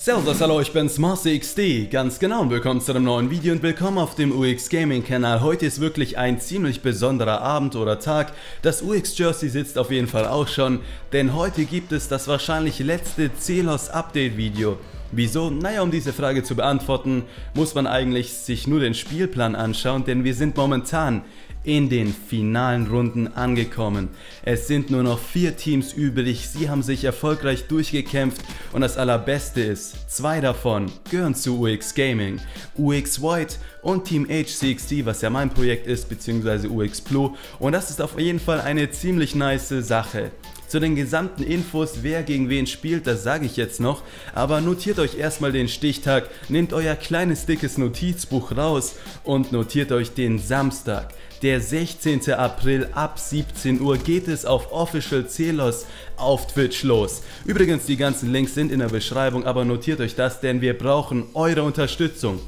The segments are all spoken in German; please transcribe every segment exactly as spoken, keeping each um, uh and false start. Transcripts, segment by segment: Servus, hallo, ich bin's, M four R C one X D, ganz genau und willkommen zu einem neuen Video und willkommen auf dem U X Gaming Kanal. Heute ist wirklich ein ziemlich besonderer Abend oder Tag, das U X Jersey sitzt auf jeden Fall auch schon, denn heute gibt es das wahrscheinlich letzte Zelos Update Video. Wieso? Naja, um diese Frage zu beantworten, muss man eigentlich sich nur den Spielplan anschauen, denn wir sind momentan in den finalen Runden angekommen. Es sind nur noch vier Teams übrig, sie haben sich erfolgreich durchgekämpft und das Allerbeste ist, zwei davon gehören zu U X Gaming, U X White und Team H C X D, was ja mein Projekt ist, beziehungsweise U X Blue, und das ist auf jeden Fall eine ziemlich nice Sache. Zu den gesamten Infos, wer gegen wen spielt, das sage ich jetzt noch, aber notiert euch erstmal den Stichtag, nehmt euer kleines dickes Notizbuch raus und notiert euch den Samstag. Der sechzehnte April ab siebzehn Uhr geht es auf Official Zelos auf Twitch los. Übrigens, die ganzen Links sind in der Beschreibung, aber notiert euch das, denn wir brauchen eure Unterstützung.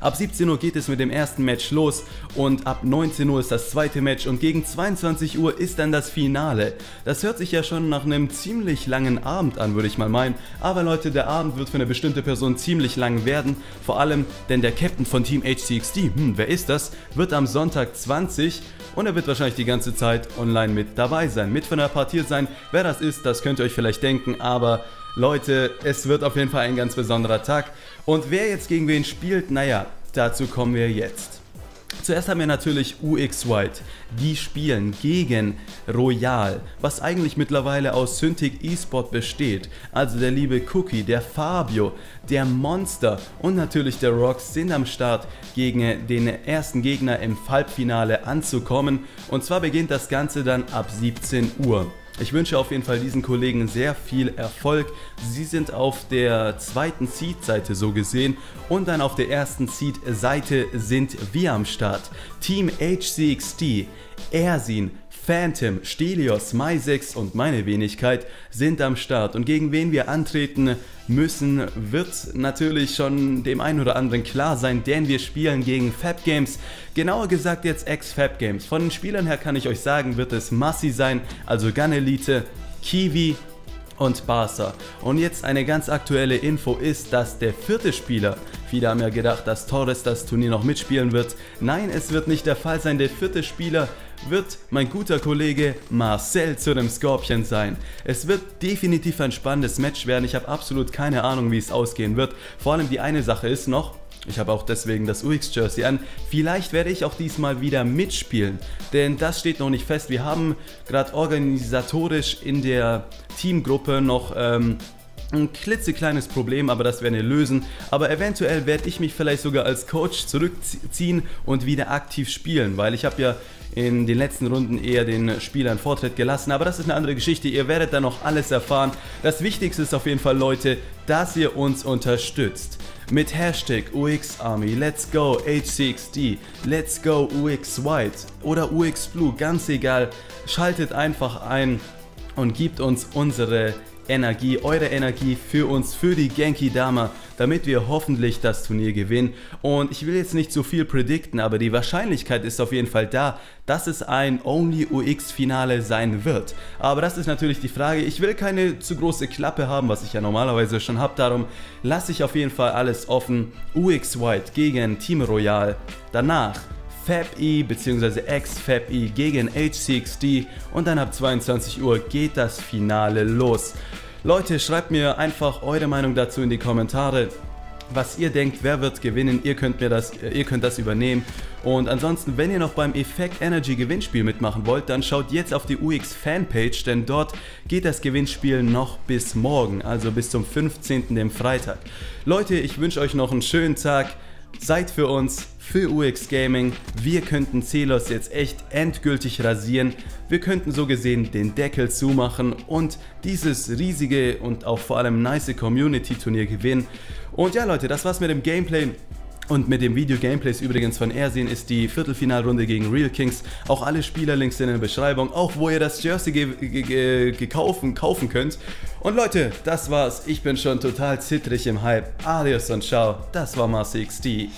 Ab siebzehn Uhr geht es mit dem ersten Match los und ab neunzehn Uhr ist das zweite Match und gegen zweiundzwanzig Uhr ist dann das Finale. Das hört sich ja schon nach einem ziemlich langen Abend an, würde ich mal meinen. Aber Leute, der Abend wird für eine bestimmte Person ziemlich lang werden. Vor allem, denn der Captain von Team H C X D, hm, wer ist das, wird am Sonntag zwanzig und er wird wahrscheinlich die ganze Zeit online mit dabei sein, mit von der Partie sein. Wer das ist, das könnt ihr euch vielleicht denken, aber... Leute, es wird auf jeden Fall ein ganz besonderer Tag und wer jetzt gegen wen spielt, naja, dazu kommen wir jetzt. Zuerst haben wir natürlich U X White, die spielen gegen Royal, was eigentlich mittlerweile aus Syntic Esport besteht. Also der liebe Cookie, der Fabio, der Monster und natürlich der Rocks sind am Start, gegen den ersten Gegner im Halbfinale anzukommen, und zwar beginnt das Ganze dann ab siebzehn Uhr. Ich wünsche auf jeden Fall diesen Kollegen sehr viel Erfolg. Sie sind auf der zweiten Seed-Seite so gesehen und dann auf der ersten Seed-Seite sind wir am Start. Team H C X D, Ersin, Phantom, Stelios, My sechs und meine Wenigkeit sind am Start, und gegen wen wir antreten müssen, wird natürlich schon dem einen oder anderen klar sein, denn wir spielen gegen Fab Games, genauer gesagt jetzt X-Fab Games. Von den Spielern her kann ich euch sagen, wird es Massi sein, also Gunelite, Kiwi und Barca. Und jetzt eine ganz aktuelle Info ist, dass der vierte Spieler, viele haben ja gedacht, dass Torres das Turnier noch mitspielen wird, nein, es wird nicht der Fall sein, der vierte Spieler wird mein guter Kollege Marcel zu dem Scorpion sein. Es wird definitiv ein spannendes Match werden, ich habe absolut keine Ahnung, wie es ausgehen wird. Vor allem die eine Sache ist noch, ich habe auch deswegen das U X Jersey an, vielleicht werde ich auch diesmal wieder mitspielen, denn das steht noch nicht fest. Wir haben gerade organisatorisch in der Teamgruppe noch ähm, ein klitzekleines Problem, aber das werden wir lösen. Aber eventuell werde ich mich vielleicht sogar als Coach zurückziehen und wieder aktiv spielen, weil ich habe ja in den letzten Runden eher den Spielern Vortritt gelassen, aber das ist eine andere Geschichte, ihr werdet dann noch alles erfahren. Das Wichtigste ist auf jeden Fall, Leute, dass ihr uns unterstützt. Mit Hashtag U X Army, Let's Go H C X D, Let's Go U X White oder U X Blue, ganz egal, schaltet einfach ein und gebt uns unsere Energie, eure Energie für uns, für die Genki-Dama, damit wir hoffentlich das Turnier gewinnen. Und ich will jetzt nicht so viel predikten, aber die Wahrscheinlichkeit ist auf jeden Fall da, dass es ein Only U X Finale sein wird. Aber das ist natürlich die Frage, ich will keine zu große Klappe haben, was ich ja normalerweise schon habe, darum lasse ich auf jeden Fall alles offen. U X White gegen Team Royal, danach Fab-E bzw. X-Fab-E gegen H C X D und dann ab zweiundzwanzig Uhr geht das Finale los. Leute, schreibt mir einfach eure Meinung dazu in die Kommentare, was ihr denkt, wer wird gewinnen, ihr könnt, mir das, ihr könnt das übernehmen. Und ansonsten, wenn ihr noch beim Effect Energy Gewinnspiel mitmachen wollt, dann schaut jetzt auf die U X Fanpage, denn dort geht das Gewinnspiel noch bis morgen, also bis zum fünfzehnten, dem Freitag. Leute, ich wünsche euch noch einen schönen Tag. Seid für uns, für U X Gaming, wir könnten Zelos jetzt echt endgültig rasieren, wir könnten so gesehen den Deckel zumachen und dieses riesige und auch vor allem nice Community Turnier gewinnen. Und ja Leute, das war's mit dem Gameplay und mit dem Video. Gameplays übrigens von Ersin ist die Viertelfinalrunde gegen Real Kings, auch alle Spielerlinks sind in der Beschreibung, auch wo ihr das Jersey gekaufen kaufen könnt. Und Leute, das war's, ich bin schon total zittrig im Hype, adios und ciao, das war M four R C one X D.